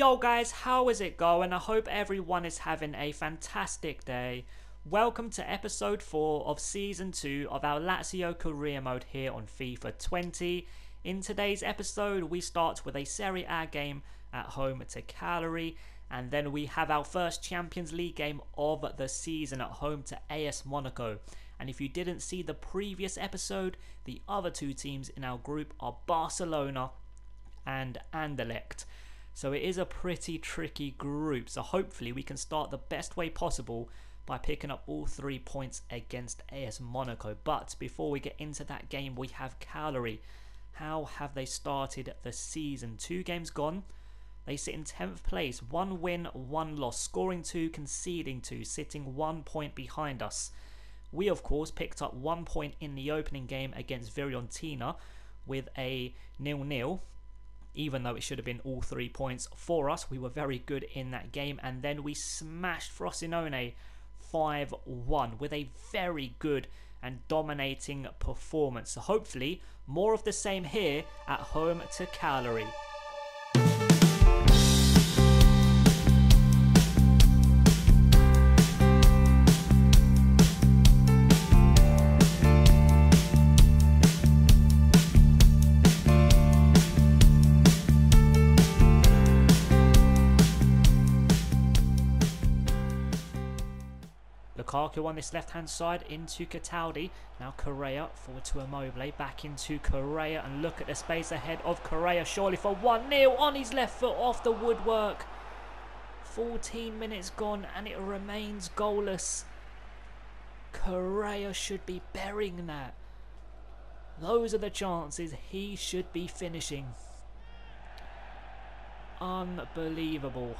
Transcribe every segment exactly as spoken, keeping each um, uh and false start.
Yo guys, how is it going? I hope everyone is having a fantastic day. Welcome to episode four of season two of our Lazio career mode here on FIFA twenty. In today's episode we start with a Serie A game at home to Cagliari, and then we have our first Champions League game of the season at home to A S Monaco. And if you didn't see the previous episode, the other two teams in our group are Barcelona and Anderlecht. So it is a pretty tricky group, so hopefully we can start the best way possible by picking up all three points against A S Monaco. But before we get into that game, we have Cagliari. How have they started the season? Two games gone, they sit in tenth place, one win, one loss, scoring two, conceding two, sitting one point behind us. We of course picked up one point in the opening game against Fiorentina with a nil nil. Even though it should have been all three points for us, we were very good in that game. And then we smashed Frosinone five one with a very good and dominating performance. So hopefully more of the same here at home to Cagliari. Lukaku on this left hand side into Cataldi, now Correa forward to Immobile, back into Correa, and look at the space ahead of Correa, surely for one nil, on his left foot off the woodwork. fourteen minutes gone and it remains goalless. Correa should be burying that. Those are the chances he should be finishing. Unbelievable.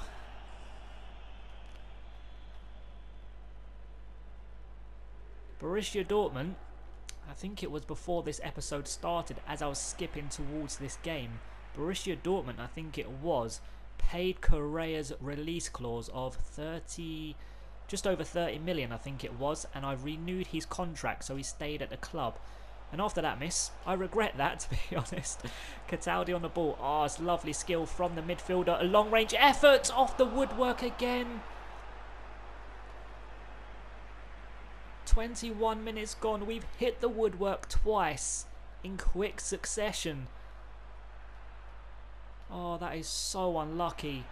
Borussia Dortmund, I think it was before this episode started, as I was skipping towards this game, Borussia Dortmund, I think it was, paid Correa's release clause of thirty, just over thirty million I think it was, and I renewed his contract so he stayed at the club. And after that miss, I regret that, to be honest. Cataldi on the ball. Ah, oh, it's lovely skill from the midfielder, a long range effort off the woodwork again. twenty-one minutes gone, we've hit the woodwork twice in quick succession. Oh, that is so unlucky.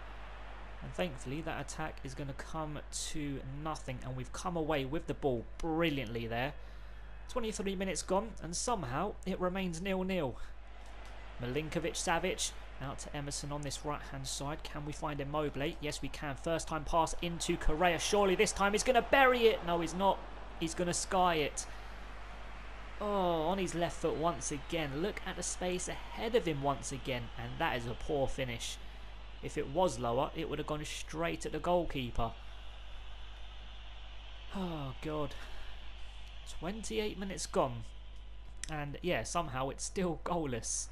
And thankfully that attack is going to come to nothing, and we've come away with the ball brilliantly there. twenty-three minutes gone and somehow it remains nil nil. Milinkovic-Savic out to Emerson on this right hand side. Can we find Immobile? Yes we can. First time pass into Correa, surely this time he's going to bury it. No he's not. He's going to sky it. Oh, on his left foot once again. Look at the space ahead of him once again. And that is a poor finish. If it was lower, it would have gone straight at the goalkeeper. Oh, God. twenty-eight minutes gone. And, yeah, somehow it's still goalless.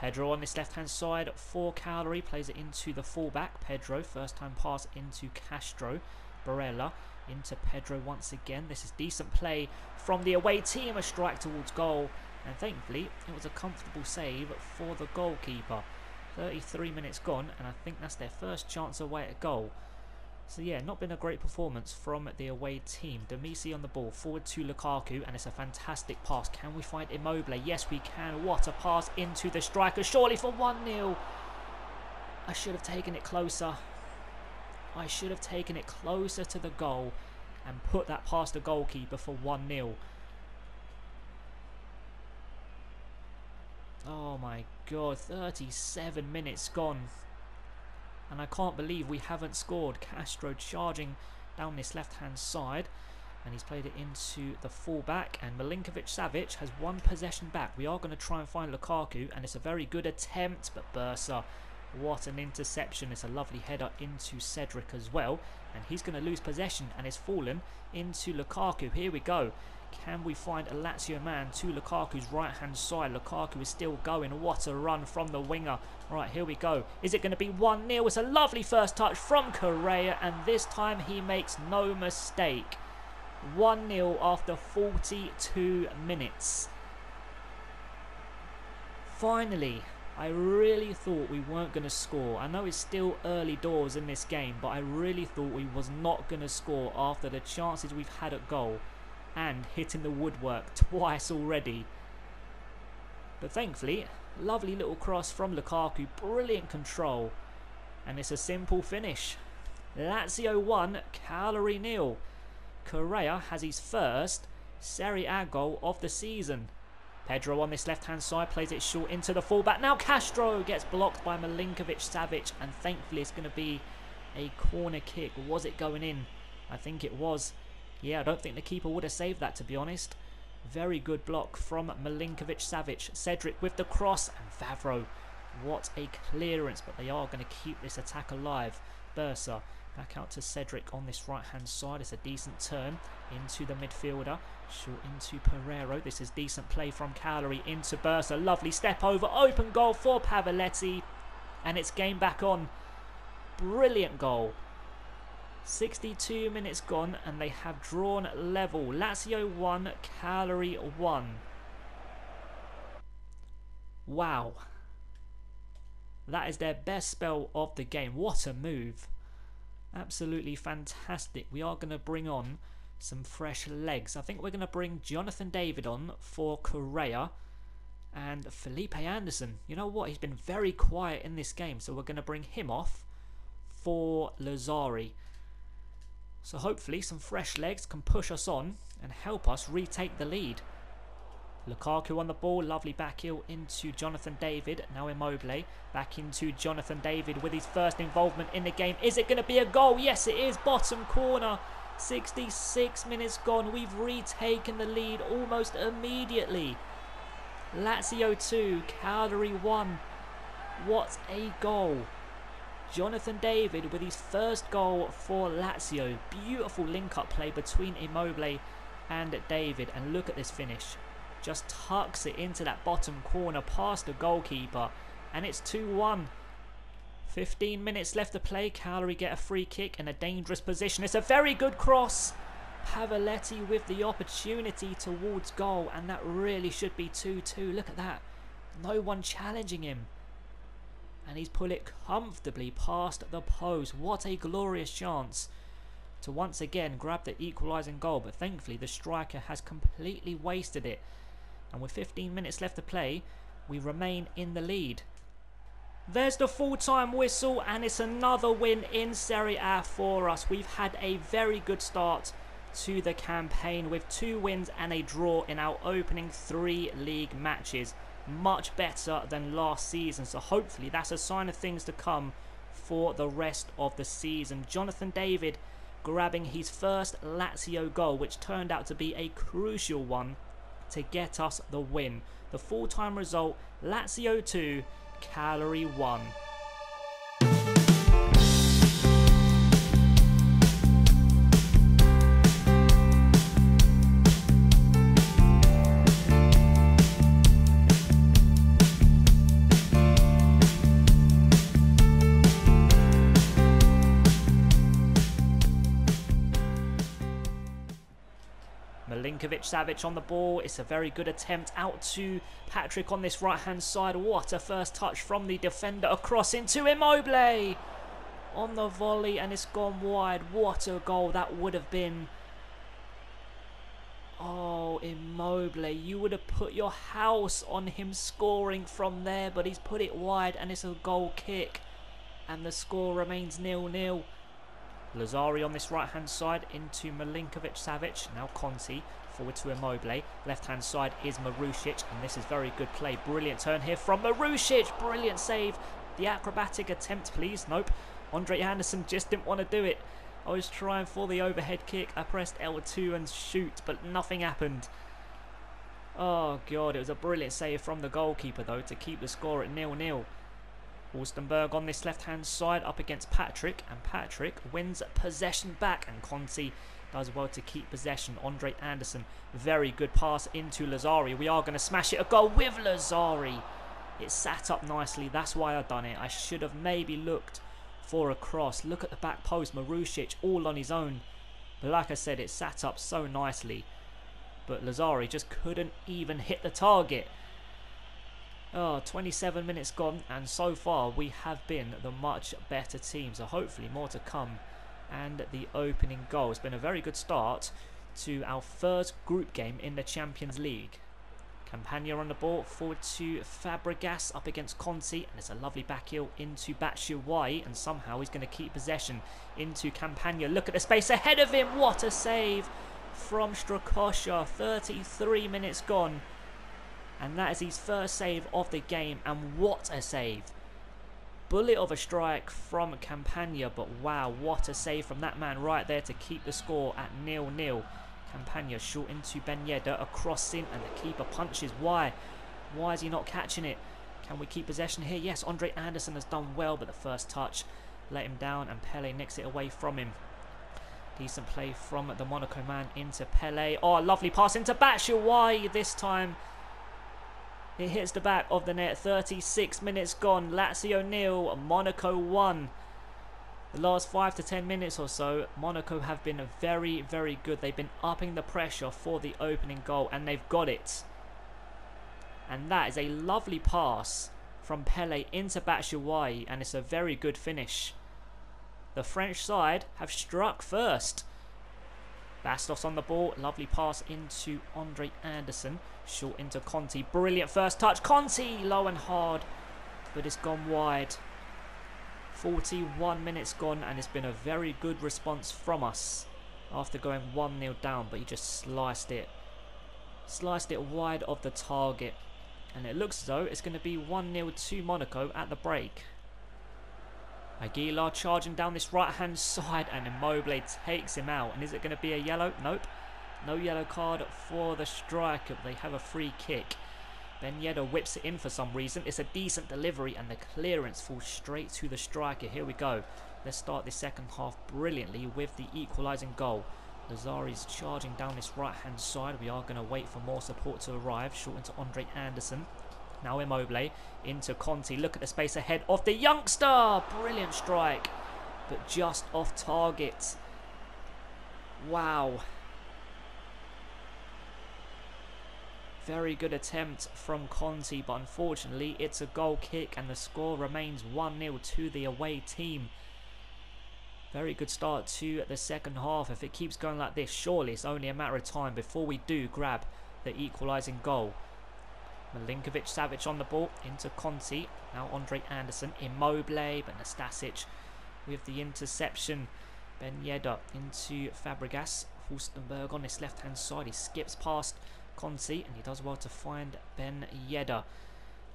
Pedro on this left-hand side for Cagliari. Plays it into the fullback. Pedro, first-time pass into Castro. Barella. Into Pedro once again. This is decent play from the away team, a strike towards goal, and thankfully it was a comfortable save for the goalkeeper. thirty-three minutes gone and I think that's their first chance away at goal. So yeah, not been a great performance from the away team. Demisi on the ball, forward to Lukaku, and it's a fantastic pass. Can we find Immobile? Yes we can. What a pass into the striker, surely for one nil. I should have taken it closer. I should have taken it closer to the goal and put that past the goalkeeper for one nil. Oh my God, thirty-seven minutes gone. And I can't believe we haven't scored. Castro charging down this left-hand side. And he's played it into the full-back. And Milinkovic-Savic has one possession back. We are going to try and find Lukaku. And it's a very good attempt, but Bursa. What an interception. It's a lovely header into Cedric as well. And he's going to lose possession and it's fallen into Lukaku. Here we go. Can we find a Lazio man to Lukaku's right-hand side? Lukaku is still going. What a run from the winger. Right, here we go. Is it going to be one nil? It's a lovely first touch from Correa. And this time he makes no mistake. one nil after forty-two minutes. Finally. I really thought we weren't going to score. I know it's still early doors in this game, but I really thought we was not going to score after the chances we've had at goal and hitting the woodwork twice already. But thankfully, lovely little cross from Lukaku, brilliant control, and it's a simple finish. Lazio one, Cagliari nil. Correa has his first Serie A goal of the season. Pedro on this left-hand side plays it short into the fullback. Now Castro gets blocked by Milinkovic-Savic, and thankfully it's going to be a corner kick. Was it going in? I think it was. Yeah, I don't think the keeper would have saved that, to be honest. Very good block from Milinkovic-Savic. Cedric with the cross, and Favreau. What a clearance, but they are going to keep this attack alive. Bursa back out to Cedric on this right-hand side. It's a decent turn into the midfielder. Short into Pereiro. This is decent play from Cagliari into Bursa. Lovely step over. Open goal for Pavoletti. And it's game back on. Brilliant goal. sixty-two minutes gone and they have drawn level. Lazio one, Cagliari one. Wow. That is their best spell of the game. What a move. Absolutely fantastic. We are going to bring on some fresh legs. I think we're going to bring Jonathan David on for Correa and Felipe Anderson. You know what? He's been very quiet in this game, so we're going to bring him off for Lazari. So hopefully some fresh legs can push us on and help us retake the lead. Lukaku on the ball, lovely back heel into Jonathan David, now Immobile, back into Jonathan David with his first involvement in the game. Is it going to be a goal? Yes it is, bottom corner, sixty-six minutes gone, we've retaken the lead almost immediately. Lazio two, Cagliari one, what a goal. Jonathan David with his first goal for Lazio, beautiful link-up play between Immobile and David, and look at this finish. Just tucks it into that bottom corner past the goalkeeper, and it's two one. fifteen minutes left to play. Cagliari get a free kick in a dangerous position. It's a very good cross. Pavoletti with the opportunity towards goal, and that really should be two two. Look at that. No one challenging him. And he's put it comfortably past the post. What a glorious chance to once again grab the equalising goal, but thankfully the striker has completely wasted it. And with fifteen minutes left to play, we remain in the lead. There's the full-time whistle, and it's another win in Serie A for us. We've had a very good start to the campaign with two wins and a draw in our opening three league matches. Much better than last season, so hopefully that's a sign of things to come for the rest of the season. Jonathan David grabbing his first Lazio goal, which turned out to be a crucial one to get us the win. The full-time result, Lazio two, Cagliari one. Milinkovic-Savic on the ball. It's a very good attempt out to Patrick on this right-hand side. What a first touch from the defender, across into Immobile on the volley, and it's gone wide. What a goal that would have been. Oh, Immobile, you would have put your house on him scoring from there, but he's put it wide, and it's a goal kick, and the score remains nil nil. Lazari on this right-hand side into Milinkovic-Savic. Now Conti, forward to Immobile. Left-hand side is Marušić, and this is very good play. Brilliant turn here from Marušić. Brilliant save. The acrobatic attempt, please. Nope. Andre Anderson just didn't want to do it. I was trying for the overhead kick. I pressed L two and shoot, but nothing happened. Oh, God. It was a brilliant save from the goalkeeper, though, to keep the score at nil nil. Wolstenberg on this left-hand side up against Patrick, and Patrick wins possession back, and Conti does well to keep possession. Andre Anderson, very good pass into Lazari. We are going to smash it a goal with Lazari. It sat up nicely, that's why I've done it. I should have maybe looked for a cross. Look at the back post, Marušić all on his own. But like I said, it sat up so nicely. But Lazari just couldn't even hit the target. Oh, twenty-seven minutes gone, and so far we have been the much better team, so hopefully more to come. And the opening goal has been a very good start to our first group game in the Champions League. Campagna on the ball, forward to Fabregas, up against Conti, and it's a lovely back heel into Batshuayi, and somehow he's going to keep possession into Campagna. Look at the space ahead of him, what a save from Strakosha. thirty-three minutes gone, and that is his first save of the game, and what a save. Bullet of a strike from Campagna, but wow, what a save from that man right there to keep the score at nil nil. Campagna short into Ben Yedder, a cross in, and the keeper punches. Why? Why is he not catching it? Can we keep possession here? Yes, Andre Anderson has done well, but the first touch let him down, and Pelé nicks it away from him. Decent play from the Monaco man into Pelé. Oh, lovely pass into Batshuayi this time. It hits the back of the net. thirty-six minutes gone. Lazio nil, Monaco one. The last five to ten minutes or so, Monaco have been very, very good. They've been upping the pressure for the opening goal, and they've got it. And that is a lovely pass from Pelé into Batshuayi, and it's a very good finish. The French side have struck first. Bastos on the ball, lovely pass into Andre Anderson, short into Conti, brilliant first touch. Conti, low and hard, but it's gone wide. forty-one minutes gone, and it's been a very good response from us after going one nil down, but he just sliced it. Sliced it wide of the target, and it looks as though it's going to be one nil to Monaco at the break. Aguilar charging down this right-hand side, and Immobile takes him out. And is it going to be a yellow? Nope. No yellow card for the striker. They have a free kick. Ben Yedder whips it in for some reason. It's a decent delivery, and the clearance falls straight to the striker. Here we go. Let's start the second half brilliantly with the equalising goal. Lazari's charging down this right-hand side. We are going to wait for more support to arrive. Short into Andre Anderson. Now Immobile into Conti. Look at the space ahead of the youngster. Brilliant strike, but just off target. Wow. Very good attempt from Conti, but unfortunately it's a goal kick, and the score remains one nil to the away team. Very good start to the second half. If it keeps going like this, surely it's only a matter of time before we do grab the equalising goal. Milinkovic-Savic on the ball into Conti. Now Andre Anderson, Immobile, but Nastasic with the interception. Ben Yedder into Fabregas. Hulstenberg on his left hand side. He skips past Conti, and he does well to find Ben Yedder.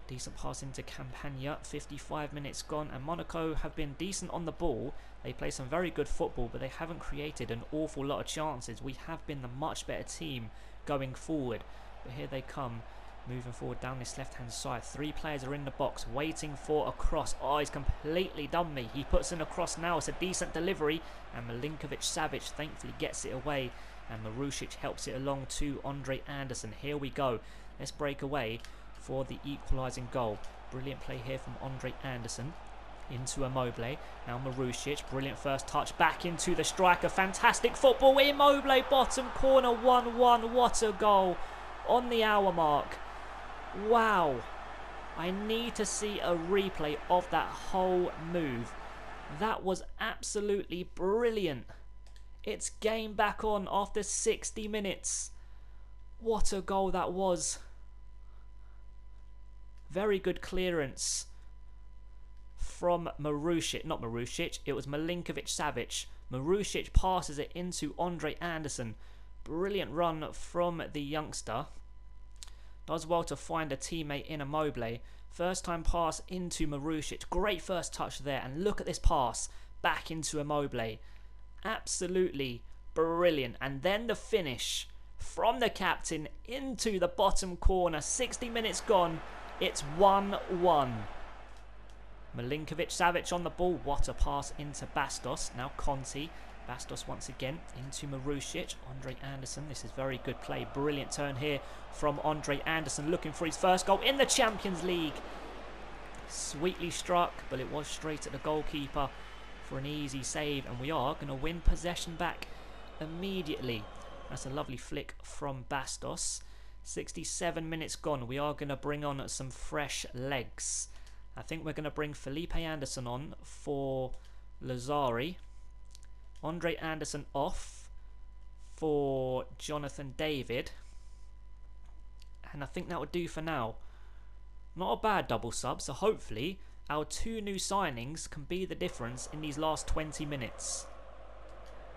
Decent pass into Campagna. fifty-five minutes gone, and Monaco have been decent on the ball. They play some very good football, but they haven't created an awful lot of chances. We have been the much better team going forward, but here they come. Moving forward down this left-hand side. Three players are in the box waiting for a cross. Oh, he's completely done me. He puts in a cross now. It's a decent delivery. And Milinkovic-Savic thankfully gets it away. And Marušić helps it along to Andre Anderson. Here we go. Let's break away for the equalising goal. Brilliant play here from Andre Anderson. Into Immobile. Now Marušić. Brilliant first touch. Back into the striker. Fantastic football. Immobile, bottom corner. one one. What a goal. On the hour mark. Wow, I need to see a replay of that whole move. That was absolutely brilliant. It's game back on after sixty minutes. What a goal that was. Very good clearance from Marušić. Not Marušić, it was Milinkovic-Savic. Marušić passes it into Andre Anderson. Brilliant run from the youngster. Does well to find a teammate in Immobile. First time pass into Marušić. Great first touch there. And look at this pass back into Immobile. Absolutely brilliant. And then the finish from the captain into the bottom corner. sixty minutes gone. It's one one. Milinkovic-Savic on the ball. What a pass into Bastos. Now Conti. Bastos once again into Marušić. Andre Anderson, this is very good play. Brilliant turn here from Andre Anderson, looking for his first goal in the Champions League. Sweetly struck, but it was straight at the goalkeeper for an easy save. And we are going to win possession back immediately. That's a lovely flick from Bastos. sixty-seven minutes gone. We are going to bring on some fresh legs. I think we're going to bring Felipe Anderson on for Lazari. Andre Anderson off for Jonathan David. And I think that would do for now. Not a bad double sub, so hopefully our two new signings can be the difference in these last twenty minutes.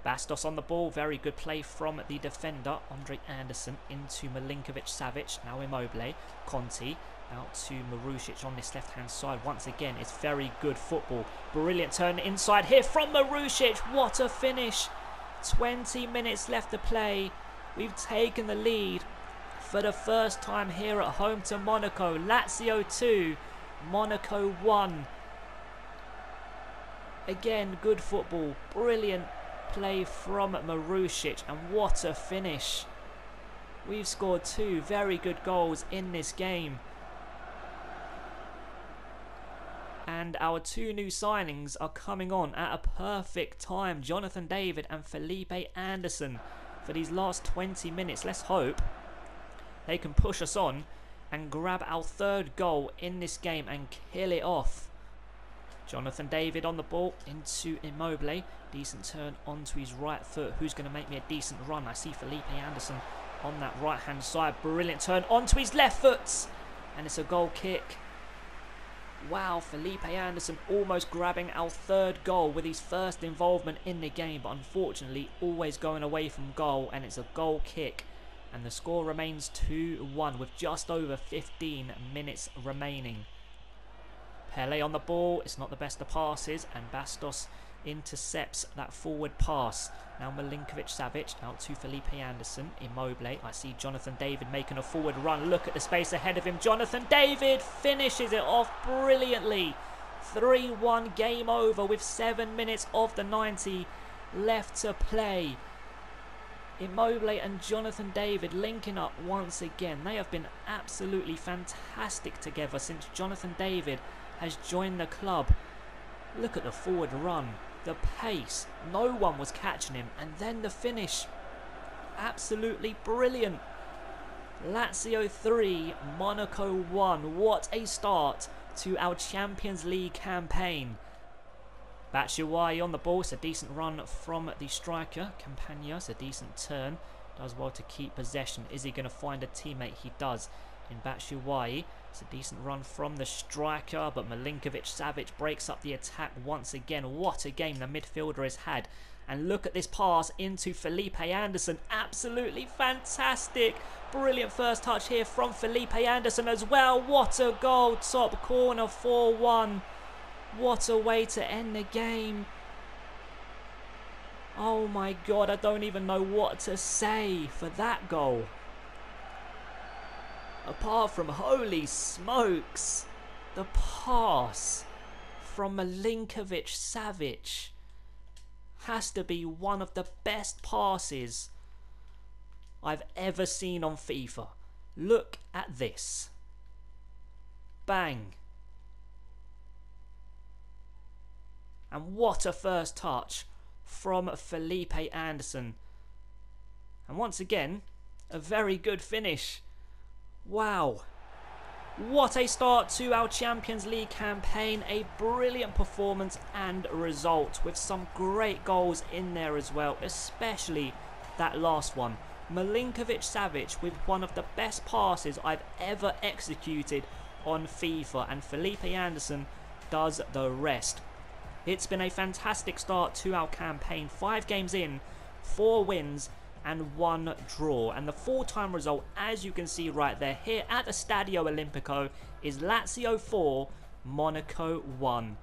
Bastos on the ball, very good play from the defender. Andre Anderson into Milinkovic-Savic, now Immobile, Conti, out to Marušić on this left-hand side. Once again, it's very good football. Brilliant turn inside here from Marušić. What a finish. twenty minutes left to play. We've taken the lead for the first time here at home to Monaco. Lazio two, Monaco one. Again, good football. Brilliant play from Marušić, and what a finish. We've scored two very good goals in this game. And our two new signings are coming on at a perfect time. Jonathan David and Felipe Anderson for these last twenty minutes. Let's hope they can push us on and grab our third goal in this game and kill it off. Jonathan David on the ball into Immobile. Decent turn onto his right foot. Who's going to make me a decent run? I see Felipe Anderson on that right-hand side. Brilliant turn onto his left foot. And it's a goal kick. Wow, Felipe Anderson almost grabbing our third goal with his first involvement in the game. But unfortunately, always going away from goal. And it's a goal kick. And the score remains two one with just over fifteen minutes remaining. Pelé on the ball, it's not the best of passes, and Bastos intercepts that forward pass. Now Milinkovic-Savic out to Felipe Anderson, Immobile. I see Jonathan David making a forward run. Look at the space ahead of him. Jonathan David finishes it off brilliantly. three one, game over with seven minutes of the ninety left to play. Immobile and Jonathan David linking up once again. They have been absolutely fantastic together since Jonathan David has joined the club. Look at the forward run, the pace, no one was catching him, and then the finish. Absolutely brilliant. Lazio three, Monaco one. What a start to our Champions League campaign. Batshuayi on the ball, it's a decent run from the striker. Campagna, it's a decent turn, does well to keep possession. Is he going to find a teammate? He does. In Batshuayi, it's a decent run from the striker, but Milinkovic-Savic breaks up the attack once again. What a game the midfielder has had. And look at this pass into Felipe Anderson. Absolutely fantastic. Brilliant first touch here from Felipe Anderson as well. What a goal. Top corner, four one. What a way to end the game. Oh my god, I don't even know what to say for that goal. Apart from holy smokes, the pass from Milinkovic-Savic has to be one of the best passes I've ever seen on FIFA. Look at this. Bang. And what a first touch from Felipe Anderson. And once again, a very good finish. Wow, what a start to our Champions League campaign. A brilliant performance and result with some great goals in there as well, especially that last one. Milinkovic-Savic with one of the best passes I've ever executed on FIFA, and Felipe Anderson does the rest. It's been a fantastic start to our campaign. Five games in, four wins and one draw, and the full-time result, as you can see right there here at the Stadio Olimpico, is Lazio four, Monaco one.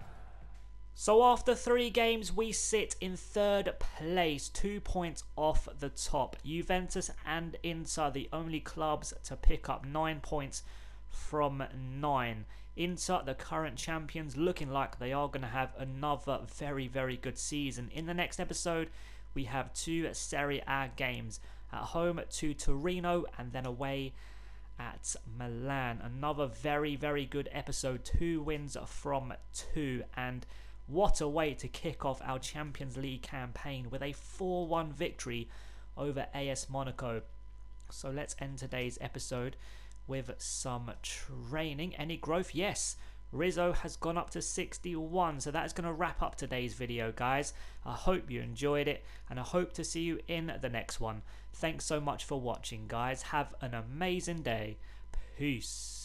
So after three games we sit in third place, two points off the top. Juventus and Inter, the only clubs to pick up nine points from nine. Inter, the current champions, looking like they are going to have another very very good season. In the next episode we have two Serie A games, at home to Torino and then away at Milan. Another very, very good episode. Two wins from two. And what a way to kick off our Champions League campaign with a four one victory over A S Monaco. So let's end today's episode with some training. Any growth? Yes. Rizzo has gone up to sixty-one. So that is going to wrap up today's video, guys. I hope you enjoyed it, and I hope to see you in the next one. Thanks so much for watching, guys. Have an amazing day. Peace.